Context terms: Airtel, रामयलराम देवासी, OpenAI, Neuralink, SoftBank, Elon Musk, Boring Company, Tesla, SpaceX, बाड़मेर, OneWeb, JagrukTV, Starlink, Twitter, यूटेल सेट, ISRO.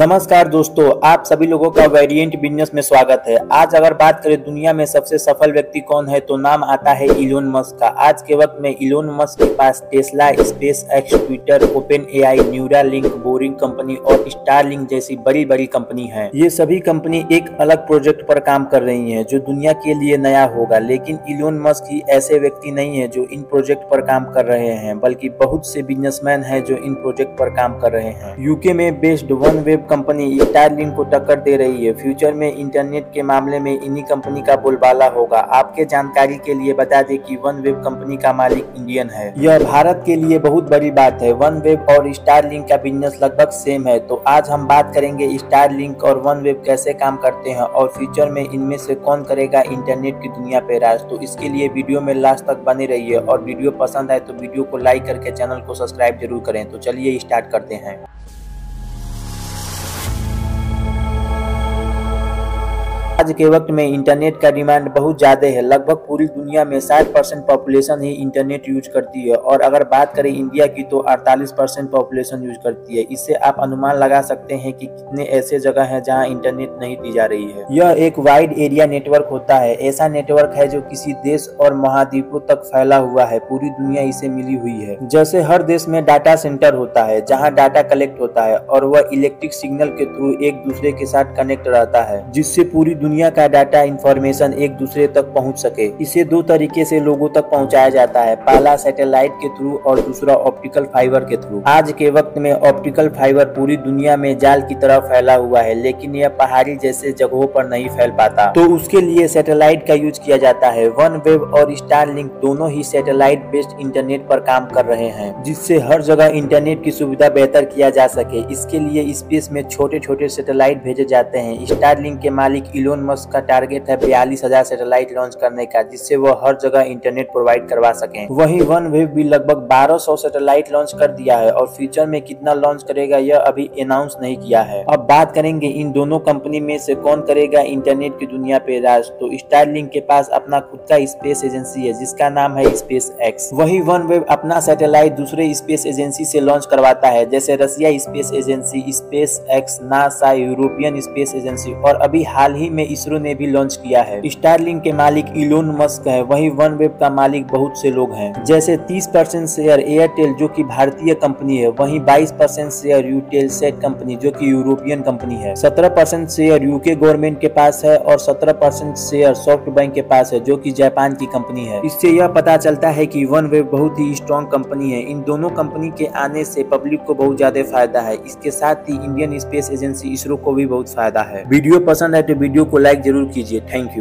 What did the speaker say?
नमस्कार दोस्तों, आप सभी लोगों का वेरिएंट बिजनेस में स्वागत है। आज अगर बात करें दुनिया में सबसे सफल व्यक्ति कौन है तो नाम आता है इलोन मस्क का। आज के वक्त में इलोन मस्क के पास Tesla, space x, Twitter, open AI, Neuralink, Boring company और स्टारलिंक जैसी बड़ी बड़ी कंपनी है। ये सभी कंपनी एक अलग प्रोजेक्ट पर काम कर रही है जो दुनिया के लिए नया होगा, लेकिन इलोन मस्क ही ऐसे व्यक्ति नहीं है जो इन प्रोजेक्ट पर काम कर रहे हैं, बल्कि बहुत से बिजनेसमैन है जो इन प्रोजेक्ट पर काम कर रहे हैं। यूके में बेस्ड OneWeb कंपनी स्टारलिंक को टक्कर दे रही है। फ्यूचर में इंटरनेट के मामले में इन्हीं कंपनी का बोलबाला होगा। आपके जानकारी के लिए बता दें कि OneWeb कंपनी का मालिक इंडियन है। यह भारत के लिए बहुत बड़ी बात है। OneWeb और स्टारलिंक का बिजनेस लगभग सेम है, तो आज हम बात करेंगे स्टारलिंक और OneWeb कैसे काम करते हैं और फ्यूचर में इनमें से कौन करेगा इंटरनेट की दुनिया पे राज। तो इसके लिए वीडियो में लास्ट तक बने रहिए और वीडियो पसंद आए तो वीडियो को लाइक करके चैनल को सब्सक्राइब जरूर करें। तो चलिए स्टार्ट करते हैं। आज के वक्त में इंटरनेट का डिमांड बहुत ज़्यादा है। लगभग पूरी दुनिया में 60% पॉपुलेशन ही इंटरनेट यूज करती है और अगर बात करें इंडिया की तो 48% पॉपुलेशन यूज करती है। इससे आप अनुमान लगा सकते हैं कि कितने ऐसे जगह हैं जहां इंटरनेट नहीं दी जा रही है। यह एक वाइड एरिया नेटवर्क होता है। ऐसा नेटवर्क है जो किसी देश और महाद्वीपों तक फैला हुआ है। पूरी दुनिया इसे मिली हुई है। जैसे हर देश में डाटा सेंटर होता है जहाँ डाटा कलेक्ट होता है और वह इलेक्ट्रिक सिग्नल के थ्रू एक दूसरे के साथ कनेक्ट रहता है, जिससे पूरी दुनिया का डाटा इंफॉर्मेशन एक दूसरे तक पहुंच सके। इसे दो तरीके से लोगों तक पहुंचाया जाता है, पहला सैटेलाइट के थ्रू और दूसरा ऑप्टिकल फाइबर के थ्रू। आज के वक्त में ऑप्टिकल फाइबर पूरी दुनिया में जाल की तरह फैला हुआ है, लेकिन यह पहाड़ी जैसे जगहों पर नहीं फैल पाता, तो उसके लिए सैटेलाइट का यूज किया जाता है। OneWeb और स्टारलिंक दोनों ही सैटेलाइट बेस्ड इंटरनेट पर काम कर रहे हैं, जिससे हर जगह इंटरनेट की सुविधा बेहतर किया जा सके। इसके लिए स्पेस में छोटे छोटे सैटेलाइट भेजे जाते हैं। स्टारलिंक के मालिक इलोन मस्क का टारगेट है 42,000 सैटेलाइट लॉन्च करने का, जिससे वह हर जगह इंटरनेट प्रोवाइड करवा सकें। वहीं OneWeb भी लगभग 1200 सैटेलाइट लॉन्च कर दिया है और फ्यूचर में कितना लॉन्च करेगा यह अभी अनाउंस नहीं किया है। अब बात करेंगे इन दोनों कंपनी में से कौन करेगा इंटरनेट की दुनिया पे राज। तो स्टारलिंक के पास अपना खुद का स्पेस एजेंसी है जिसका नाम है SpaceX। वही OneWeb अपना सैटेलाइट दूसरे स्पेस एजेंसी से लॉन्च करवाता है, जैसे Russia space agency, SpaceX, NASA, European space agency और अभी हाल ही में ISRO ने भी लॉन्च किया है। स्टारलिंक के मालिक इलोन मस्क है, वहीं OneWeb का मालिक बहुत से लोग हैं, जैसे 30% शेयर एयरटेल जो कि भारतीय कंपनी है, वहीं 22% शेयर यूटेल सेट कंपनी जो कि यूरोपियन कंपनी है, 17% शेयर यूके गवर्नमेंट के पास है और 17% शेयर SoftBank के पास है जो कि जापान की कंपनी है। इससे यह पता चलता है कि OneWeb बहुत ही स्ट्रॉन्ग कंपनी है। इन दोनों कंपनी के आने से पब्लिक को बहुत ज्यादा फायदा है। इसके साथ ही इंडियन स्पेस एजेंसी ISRO को भी बहुत फायदा है। वीडियो पसंद है तो वीडियो को लाइक जरूर कीजिए। Thank you.